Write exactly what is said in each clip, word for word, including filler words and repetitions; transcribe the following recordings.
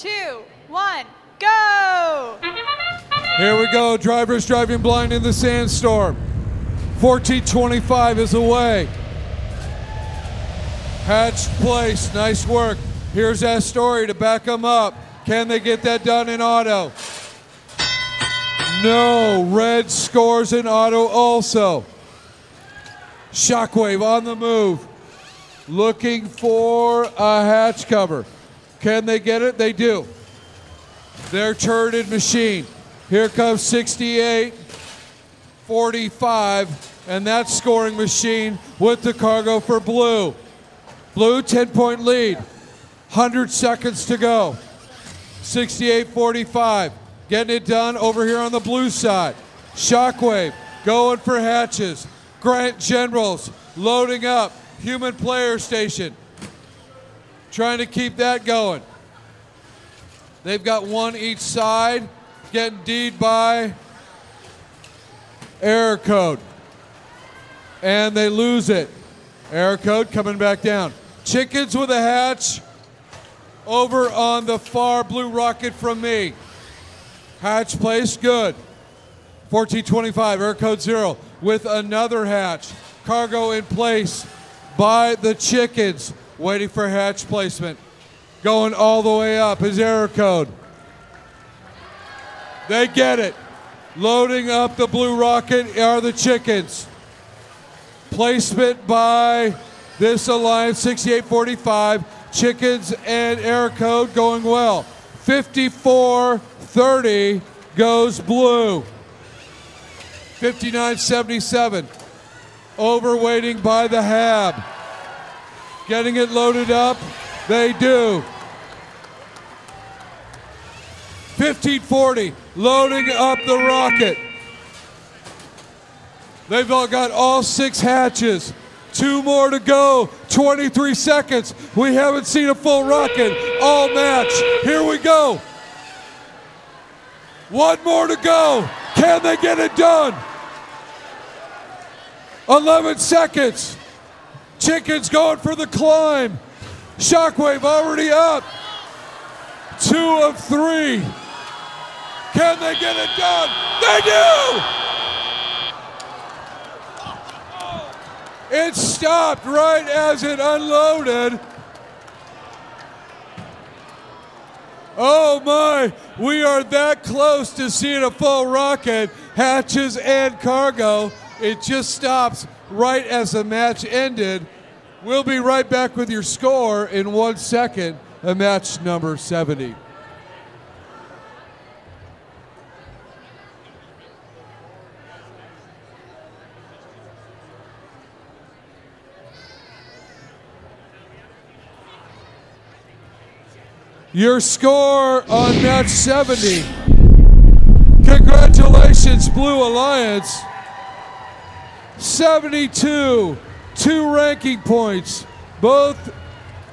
two, one, go! Here we go, drivers driving blind in the sandstorm. fourteen twenty-five is away. Hatch place, nice work. Here's Astori to back them up. Can they get that done in auto? No, red scores in auto also. Shockwave on the move, looking for a hatch cover. Can they get it? They do. Their turreted machine. Here comes sixty-eight, forty-five, and that scoring machine with the cargo for blue. Blue, ten point lead, one hundred seconds to go. sixty-eight forty-five, getting it done over here on the blue side. Shockwave going for hatches. Grant Generals loading up. Human player station. Trying to keep that going. They've got one each side. Getting D'd by Error Code. And they lose it. Error Code coming back down. Chickens with a hatch over on the far blue rocket from me. Hatch placed good. fourteen twenty-five, Error Code zero with another hatch. Cargo in place by the Chickens, waiting for hatch placement. Going all the way up is Error Code. They get it. Loading up the blue rocket are the Chickens. Placement by this alliance, sixty-eight forty-five. Chickens and Error Code going well. fifty-four thirty goes blue. fifty-nine seventy-seven. Overweighting by the Hab. Getting it loaded up. They do. fifteen forty, loading up the rocket. They've all got all six hatches. Two more to go, twenty-three seconds. We haven't seen a full rocket all match. Here we go. One more to go. Can they get it done? eleven seconds. Chickens going for the climb. Shockwave already up. Two of three. Can they get it done? They do! It stopped right as it unloaded. Oh my, we are that close to seeing a full rocket, hatches and cargo. It just stops right as the match ended. We'll be right back with your score in one second of match number seventy. Your score on match seventy. Congratulations, Blue Alliance. seventy-two, two ranking points. Both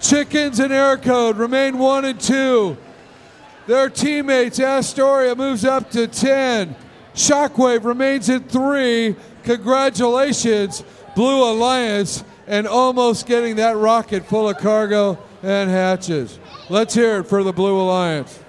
Chickens and Error Code remain one and two. Their teammates, Astoria moves up to ten. Shockwave remains at three. Congratulations, Blue Alliance, and almost getting that rocket full of cargo and hatches. Let's hear it for the Blue Alliance.